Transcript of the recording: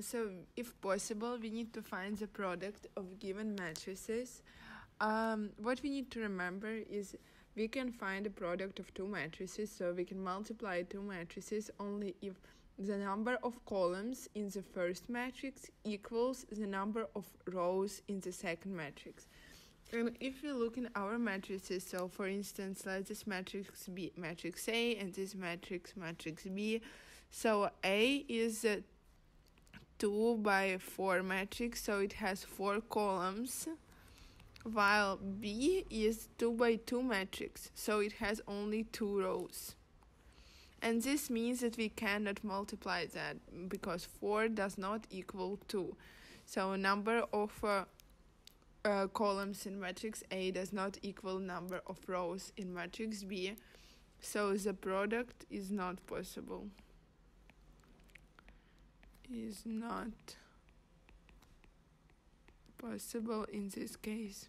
So if possible, we need to find the product of given matrices. What we need to remember is we can find the product of two matrices, so we can multiply two matrices only if the number of columns in the first matrix equals the number of rows in the second matrix. And if we look in our matrices, so for instance, let this matrix be matrix A and this matrix matrix B. So A is a 2 by 4 matrix, so it has 4 columns, while B is 2 by 2 matrix, so it has only 2 rows. And this means that we cannot multiply that, because 4 does not equal 2. So number of columns in matrix A does not equal number of rows in matrix B. So the product is not possible. Is not possible in this case.